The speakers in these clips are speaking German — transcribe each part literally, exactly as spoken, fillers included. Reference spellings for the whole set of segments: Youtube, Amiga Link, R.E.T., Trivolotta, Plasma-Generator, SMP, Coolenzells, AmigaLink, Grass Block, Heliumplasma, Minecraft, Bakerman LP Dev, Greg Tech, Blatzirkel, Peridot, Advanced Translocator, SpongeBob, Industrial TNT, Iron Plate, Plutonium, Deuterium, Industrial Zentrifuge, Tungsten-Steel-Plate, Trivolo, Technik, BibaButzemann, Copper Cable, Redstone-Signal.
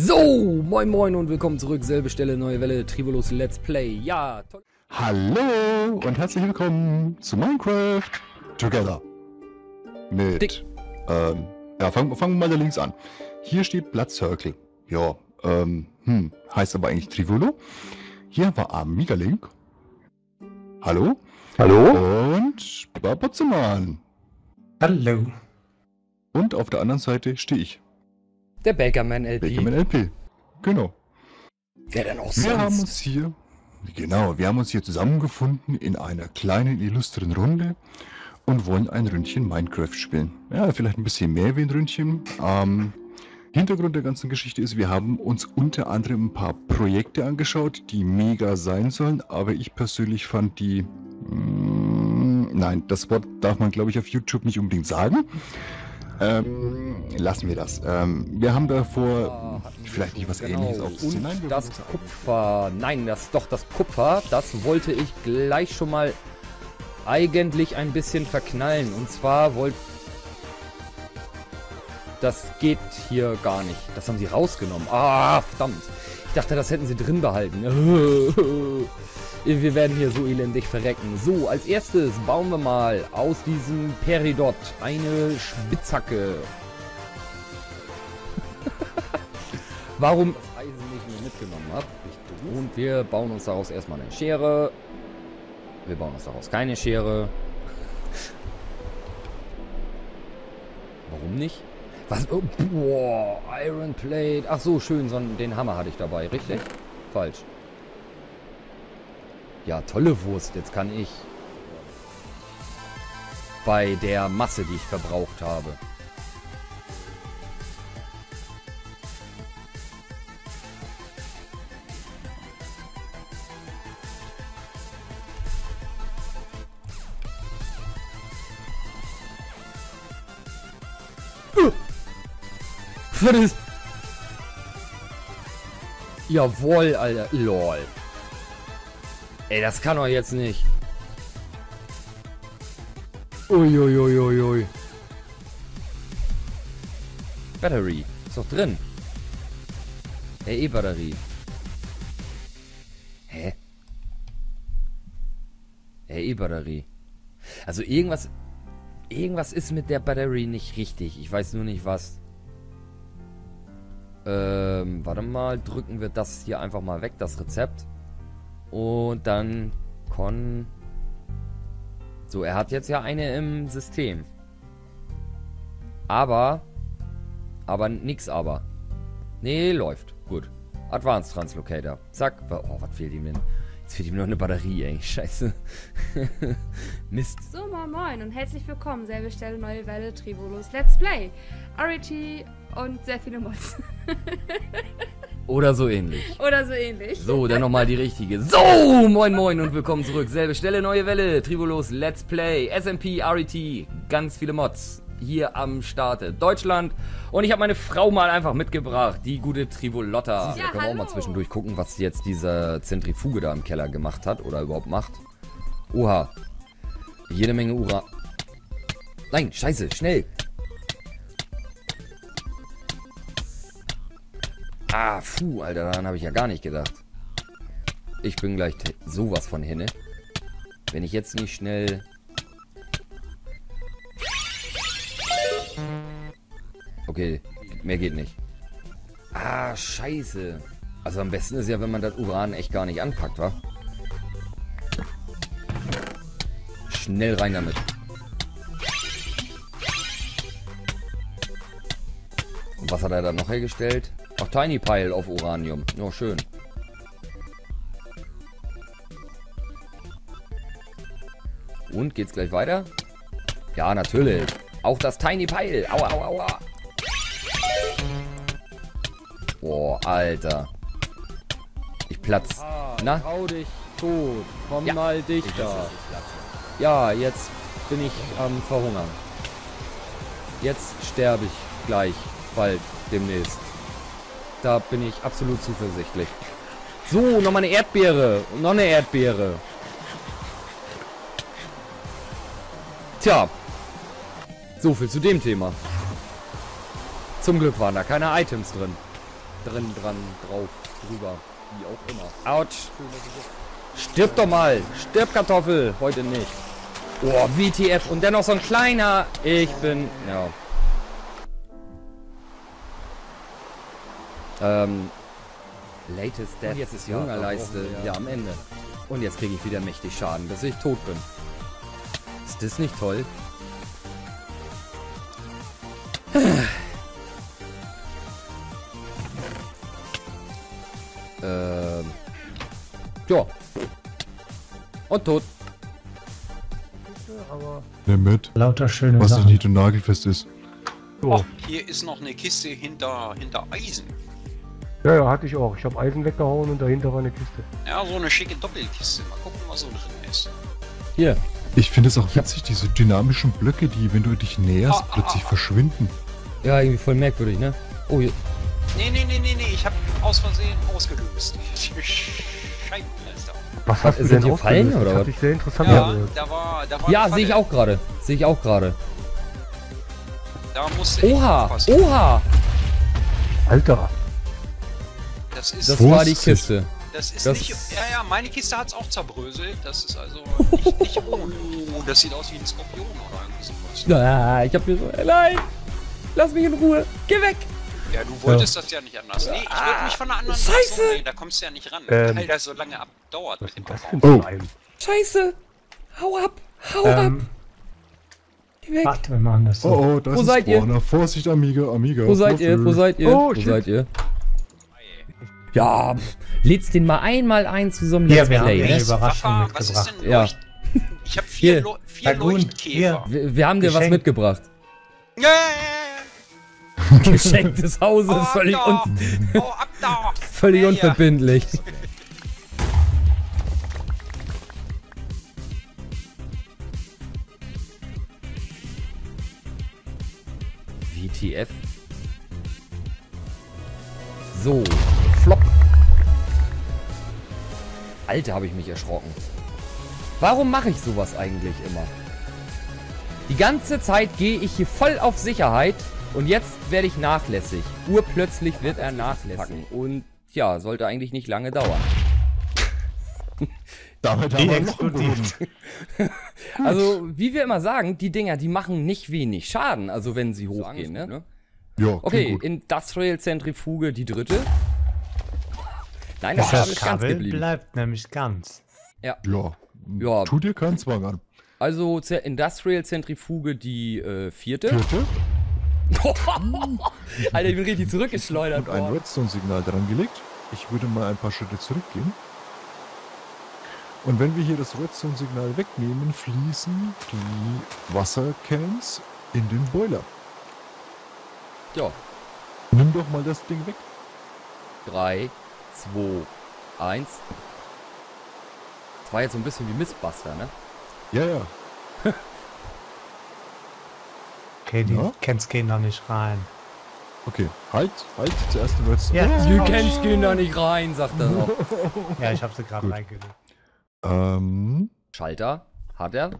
So, moin moin und willkommen zurück, selbe Stelle, neue Welle, Trivolo's Let's Play, ja, toll. Hallo und herzlich willkommen zu Minecraft Together. Mit, Dick. ähm, ja, fangen fang wir mal da links an. Hier steht Blatzirkel, ja, ähm, hm, heißt aber eigentlich Trivolo. Hier war Amiga Link. Hallo. Hallo. Und BibaButzemann. Hallo. Und auf der anderen Seite stehe ich. Der Bakerman L P. Bakerman L P, genau. Wer denn auch sonst? Wir haben uns hier, genau, wir haben uns hier zusammengefunden in einer kleinen, illustren Runde und wollen ein Ründchen Minecraft spielen. Ja, vielleicht ein bisschen mehr wie ein Ründchen. Ähm, Hintergrund der ganzen Geschichte ist, wir haben uns unter anderem ein paar Projekte angeschaut, die mega sein sollen, aber ich persönlich fand die... Mh, nein, das Wort darf man, glaube ich, auf YouTube nicht unbedingt sagen. Ähm, lassen wir das. Ähm, wir haben davor ja, vielleicht nicht was genau. Ähnliches aufzuziehen. Und nein, das Kupfer. Nein, das doch das Kupfer. Das wollte ich gleich schon mal eigentlich ein bisschen verknallen. Und zwar wollte... Das geht hier gar nicht. Das haben sie rausgenommen. Ah, verdammt. Ich dachte, das hätten sie drin behalten. Wir werden hier so elendig verrecken. So, als erstes bauen wir mal aus diesem Peridot eine Spitzhacke. Warum das Eisen nicht mehr mitgenommen habe. Und wir bauen uns daraus erstmal eine Schere. Wir bauen uns daraus keine Schere. Warum nicht? Was? Oh, boah, Iron Plate. Ach so, schön, so den Hammer hatte ich dabei, richtig? Falsch. Ja, tolle Wurst, jetzt kann ich bei der Masse, die ich verbraucht habe. Was ist? Jawohl, Alter. Lol. Ey, das kann doch jetzt nicht. Uiuiuiui. Batterie. Ist doch drin. Ey, Ey-Batterie. Hä? Ey, Ey-Batterie. Also irgendwas... Irgendwas ist mit der Batterie nicht richtig. Ich weiß nur nicht was. Ähm, warte mal. Drücken wir das hier einfach mal weg, das Rezept. Und dann Con. So, er hat jetzt ja eine im System. Aber. Aber nix aber. Nee, läuft. Gut. Advanced Translocator. Zack. Oh, was fehlt ihm denn? Jetzt fehlt ihm noch eine Batterie, ey. Scheiße. Mist. So, moin moin und herzlich willkommen. Selbe Stelle, neue Welle, Trivolus Let's Play. R E T und sehr viele Mods. Oder so ähnlich. Oder so ähnlich. So, dann nochmal die richtige. So, moin moin und willkommen zurück. Selbe Stelle, neue Welle, Trivolos Let's Play, S M P, R E T, ganz viele Mods hier am Starte Deutschland. Und ich habe meine Frau mal einfach mitgebracht, die gute Trivolotta. Ja, da können wir auch mal zwischendurch gucken, was jetzt diese Zentrifuge da im Keller gemacht hat oder überhaupt macht. Oha. Jede Menge Ura. Nein, scheiße, schnell. Ah, puh, Alter, daran habe ich ja gar nicht gedacht. Ich bin gleich sowas von hinne. Wenn ich jetzt nicht schnell... Okay, mehr geht nicht. Ah, scheiße. Also am besten ist ja, wenn man das Uran echt gar nicht anpackt, wa? Schnell rein damit. Und was hat er da noch hergestellt? Ach, Tiny Pile auf Uranium. Ja, schön. Und, geht's gleich weiter? Ja, natürlich. Auch das Tiny Pile. Aua, aua, aua. Boah, Alter. Ich platz. Ah, na? Hau dich tot. Komm ja. mal dichter. Ja, jetzt bin ich am ähm, Verhungern. Jetzt sterbe ich gleich. Bald, demnächst. Da bin ich absolut zuversichtlich. So, nochmal eine Erdbeere. Und noch eine Erdbeere. Tja. So viel zu dem Thema. Zum Glück waren da keine Items drin. drin, dran, drauf, drüber, wie auch immer. Autsch! Stirb doch mal! Stirb, Kartoffel! Heute nicht. Oh, W T F und dennoch so ein kleiner. Ich bin... ja. Ähm... Latest Death. Und jetzt ist Hungerleiste. Ja, ja, am Ende. Und jetzt kriege ich wieder mächtig Schaden, dass ich tot bin. Ist das nicht toll? ähm... Ja. Und tot. Aber nimm mit. Lauter schöne was Sachen. Noch nicht und nagelfest ist. So. Ach, hier ist noch eine Kiste hinter, hinter Eisen. Ja, ja, hatte ich auch. Ich habe Eisen weggehauen und dahinter war eine Kiste. Ja, so eine schicke Doppelkiste. Mal gucken, was so drin ist. Hier. Ich finde es auch witzig, diese dynamischen Blöcke, die, wenn du dich näherst, ah, plötzlich ah, ah, verschwinden. Ja, irgendwie voll merkwürdig, ne? Oh, hier. Nee, nee, nee, nee, nee. Ich habe aus Versehen ausgelöst. Scheibenkleister. Was hast Sind du denn hier Fallen, oder? Das hat sich sehr interessant ja, da war, da war ja sehe ich auch gerade. Sehe ich auch gerade. Da musste ich Oha! Aufpassen. Oha! Alter! Das ist... Das war die Kiste. Das ist das nicht... Ja, ja, meine Kiste hat's auch zerbröselt. Das ist also nicht... nicht oh, das sieht aus wie ein Skorpion oder irgendwie sowas. Na, ich hab mir so... Nein! Lass mich in Ruhe! Geh weg! Ja, du wolltest ja. das ja nicht anders. Nee, ich wollte mich von einer anderen Scheiße! Nee, da kommst du ja nicht ran. Ähm, weil das so lange abdauert mit dem Perform. Oh. Scheiße! Hau ab! Hau ähm, ab! Geh weg! Warte, wir machen das so. Oh, oh, das Wo ist seid Spawner. Ihr? Vorsicht, Amiga, Amiga. Wo seid Wofür? ihr? Wo seid ihr? Oh, Wo shit. seid ihr? Ja, lädst den mal einmal ein zu so einem Let's ja, Play. Ne? Papa, was ist denn ja. Ich hab vier, Leuch vier Leuchtkäfer. Wir, wir haben dir Geschenk. was mitgebracht. Yeah. Geschenk des Hauses, oh, völlig, un oh, völlig ja, unverbindlich. Ja. W T F. So, flop. Alter, habe ich mich erschrocken. Warum mache ich sowas eigentlich immer? Die ganze Zeit gehe ich hier voll auf Sicherheit. Und jetzt werde ich nachlässig. Urplötzlich wird er nachlässig. Und ja, sollte eigentlich nicht lange dauern. Damit haben wir noch einen Boden. Also, wie wir immer sagen, die Dinger, die machen nicht wenig Schaden. Also, wenn sie hochgehen, ne? Ja, okay, Industrial Zentrifuge, die dritte. Nein, das Kabel ist ganz geblieben. Bleibt nämlich ganz. Ja. Ja. Ja. Tut dir keinen Zwang an. Also, Industrial Zentrifuge, die äh, vierte. Vierte? Alter, ich bin richtig zurückgeschleudert. Ich habe ein Redstone-Signal dran gelegt. Ich würde mal ein paar Schritte zurückgehen. Und wenn wir hier das Redstone-Signal wegnehmen, fließen die Wassercans in den Boiler. Ja. Nimm doch mal das Ding weg. drei, zwei, eins. Das war jetzt so ein bisschen wie Mistbuster, ne? Ja, ja. Okay, die ja. kennst gehen da nicht rein. Okay, halt, halt, zuerst den Redstone. Ja, die kennst gehen da nicht rein, sagt er noch. Ja, ich hab sie gerade reingelegt. Ähm. Schalter, hat er.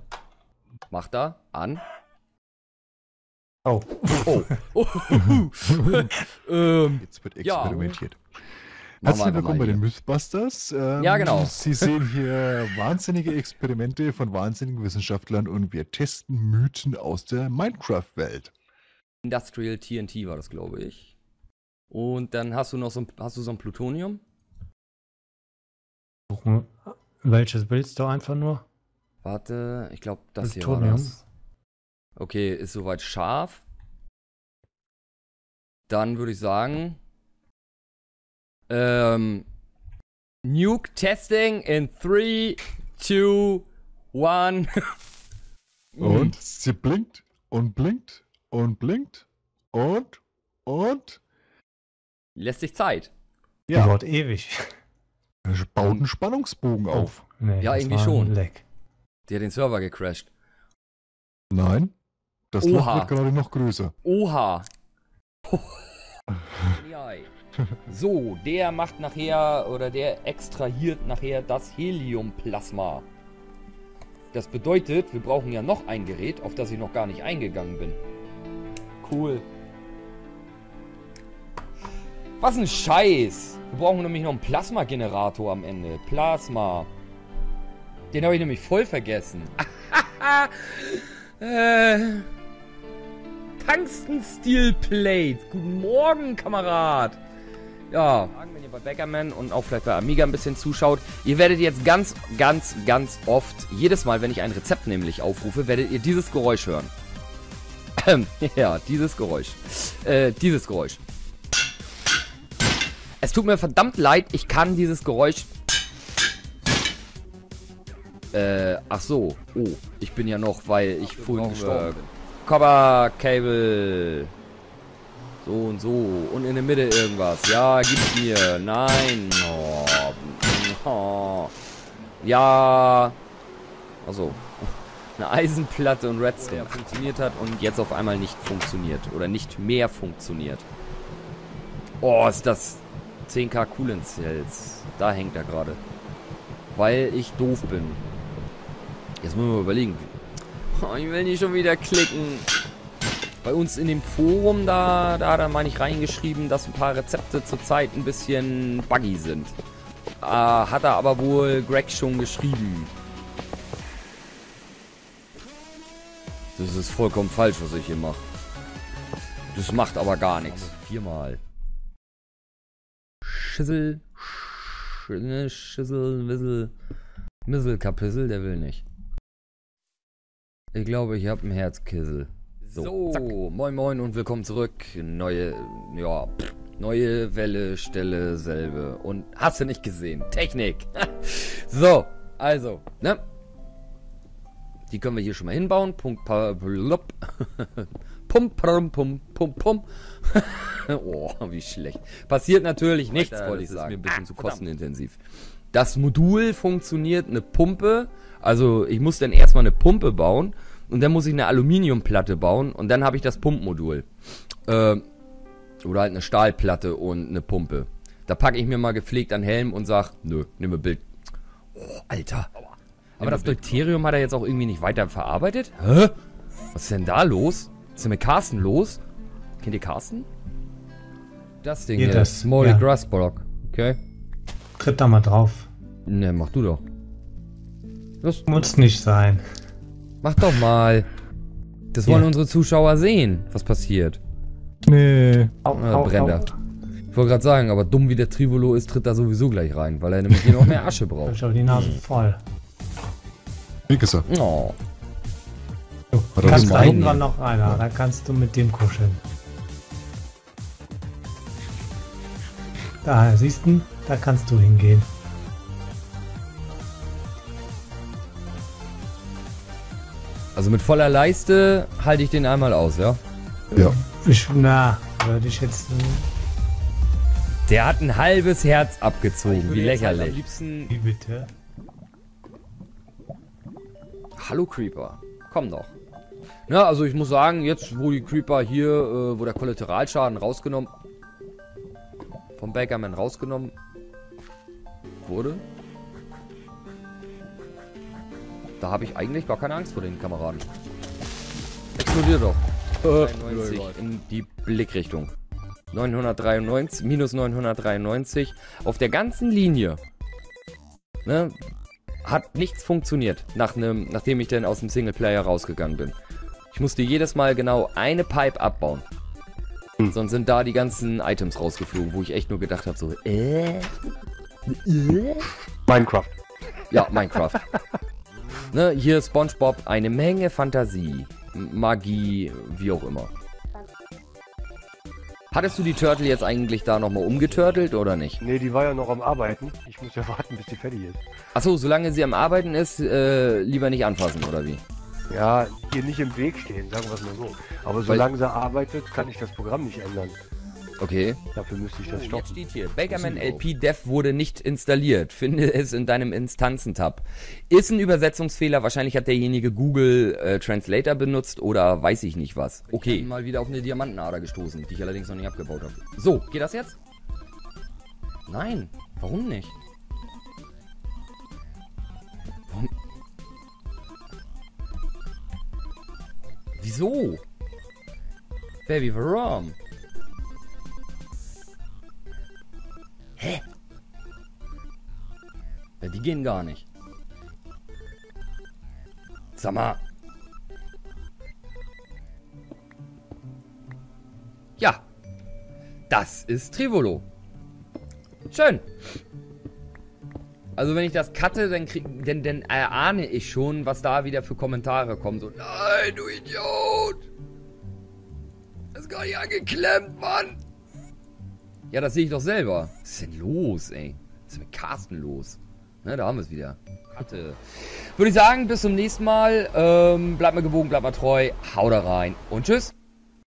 Macht er, an. Oh. Oh. oh. ähm, Jetzt wird experimentiert. Ja. Herzlich willkommen bei den Mythbusters. Ähm, ja, genau. Sie sehen hier wahnsinnige Experimente von wahnsinnigen Wissenschaftlern und wir testen Mythen aus der Minecraft-Welt. Industrial T N T war das, glaube ich. Und dann hast du noch so ein, hast du so ein Plutonium. Welches willst du einfach nur? Warte, ich glaube, das Plutonium. hier war das. Okay, ist soweit scharf. Dann würde ich sagen... Ähm, Nuke Testing in drei, zwei, eins. Und sie blinkt und blinkt und blinkt und und. Lässt sich Zeit. Ja. Dauert ewig. Er baut einen Spannungsbogen oh. auf. Nee, ja, irgendwie schon. Leck. Der hat den Server gecrashed. Nein. Das Loch wird gerade noch größer. Oha. Oh. So, der macht nachher, oder der extrahiert nachher das Heliumplasma. Das bedeutet, wir brauchen ja noch ein Gerät, auf das ich noch gar nicht eingegangen bin. Cool. Was ein Scheiß. Wir brauchen nämlich noch einen Plasma-Generator am Ende. Plasma. Den habe ich nämlich voll vergessen. äh, Tungsten-Steel-Plate. Guten Morgen, Kamerad. Ja, wenn ihr bei Bakerman und auch vielleicht bei Amiga ein bisschen zuschaut, ihr werdet jetzt ganz, ganz, ganz oft, jedes Mal, wenn ich ein Rezept nämlich aufrufe, werdet ihr dieses Geräusch hören. ja, dieses Geräusch. Äh, dieses Geräusch. Es tut mir verdammt leid, ich kann dieses Geräusch... Äh, ach so. Oh, ich bin ja noch, weil ich ach, vorhin gestorben bin. Copper Cable. So und so. Und in der Mitte irgendwas. Ja, gib's mir. Nein. Oh. Oh. Ja. Achso. Eine Eisenplatte und Redstone funktioniert hat und jetzt auf einmal nicht funktioniert. Oder nicht mehr funktioniert. Oh, ist das zehn K Coolenzells. Da hängt er gerade. Weil ich doof bin. Jetzt müssen wir überlegen. Oh, ich will nicht schon wieder klicken. Bei uns in dem Forum, da da hat er, meine ich, reingeschrieben, dass ein paar Rezepte zurzeit ein bisschen buggy sind. Äh, hat er aber wohl Greg schon geschrieben. Das ist vollkommen falsch, was ich hier mache. Das macht aber gar nichts. Viermal. Schissel. Schissel, Schissel, Wissel. Misselkapissel, der will nicht. Ich glaube, ich habe einen Herzkissel. So, so moin moin und willkommen zurück. Neue, ja, pff, neue Welle, Stelle, selbe. Und hast du nicht gesehen? Technik. so, also, ne? Die können wir hier schon mal hinbauen. Punkt, pa, blop. Pum, pum, pum, pum, pum. oh, wie schlecht. Passiert natürlich nichts, Alter, wollte ich sagen. Das ist mir ein bisschen ah, zu kostenintensiv. Verdammt. Das Modul funktioniert, eine Pumpe. Also, ich muss dann erstmal eine Pumpe bauen. Und dann muss ich eine Aluminiumplatte bauen und dann habe ich das Pumpmodul. Äh, oder halt eine Stahlplatte und eine Pumpe. Da packe ich mir mal gepflegt an Helm und sag, nö, nimm mir Bild. Oh, Alter. Aber das Deuterium hat er jetzt auch irgendwie nicht weiter verarbeitet? Hä? Was ist denn da los? Was ist denn mit Carsten los? Kennt ihr Carsten? Das Ding hier, das Small Grass Block. Okay. Tritt da mal drauf. Ne, mach du doch. Das muss nicht sein. Mach doch mal. Das wollen ja unsere Zuschauer sehen, was passiert. Nee. Au, ah, au, brennt er. Ich wollte gerade sagen, aber dumm wie der Trivolo ist, tritt da sowieso gleich rein, weil er nämlich hier noch mehr Asche braucht. Ich habe die Nase voll. Wie gesagt. Oh. So, kannst da hinten war noch einer, da kannst du mit dem kuscheln. Da, siehst du, da kannst du hingehen. Also mit voller Leiste halte ich den einmal aus, ja? Ja. Ich, na, würde ich jetzt... Der hat ein halbes Herz abgezogen, wie lächerlich. Halt am liebsten... Wie bitte? Hallo Creeper, komm doch. Na, also ich muss sagen, jetzt wo die Creeper hier, äh, wo der Kollateralschaden rausgenommen... Vom Bakerman rausgenommen... wurde... Da habe ich eigentlich gar keine Angst vor den Kameraden. Explodier doch. neunundneunzig in die Blickrichtung. neunhundertdreiundneunzig, minus neunhundertdreiundneunzig. Auf der ganzen Linie. Ne, hat nichts funktioniert, nach nem, nachdem ich dann aus dem Singleplayer rausgegangen bin. Ich musste jedes Mal genau eine Pipe abbauen. Hm. Sonst sind da die ganzen Items rausgeflogen, wo ich echt nur gedacht habe, so... Äh, äh. Minecraft. Ja, Minecraft. Ne, hier SpongeBob, eine Menge Fantasie, Magie, wie auch immer. Hattest du die Turtle jetzt eigentlich da nochmal umgeturtelt oder nicht? Ne, die war ja noch am Arbeiten. Ich muss ja warten, bis die fertig ist. Achso, solange sie am Arbeiten ist, äh, lieber nicht anfassen, oder wie? Ja, ihr nicht im Weg stehen, sagen wir es mal so. Aber solange sie arbeitet, kann ich das Programm nicht ändern. Okay. Dafür müsste ich das stoppen. Jetzt steht hier, Bakerman L P Dev wurde nicht installiert. Finde es in deinem Instanzen-Tab. Ist ein Übersetzungsfehler. Wahrscheinlich hat derjenige Google äh, Translator benutzt oder weiß ich nicht was. Okay. Ich bin mal wieder auf eine Diamantenader gestoßen, die ich allerdings noch nicht abgebaut habe. So, geht das jetzt? Nein. Warum nicht? Warum? Wieso? Baby, warum? Hä? Ja, die gehen gar nicht. Sag mal. Ja. Das ist Trivolo. Schön. Also wenn ich das cutte, dann, krieg, dann, dann erahne ich schon, was da wieder für Kommentare kommen. So, nein, du Idiot. Das ist gar nicht angeklemmt, Mann. Ja, das sehe ich doch selber. Was ist denn los, ey? Was ist mit Carsten los? Ne, da haben wir es wieder. Cutte. Würde ich sagen, bis zum nächsten Mal. Ähm, bleibt mal gewogen, bleibt mal treu. Haut da rein und tschüss.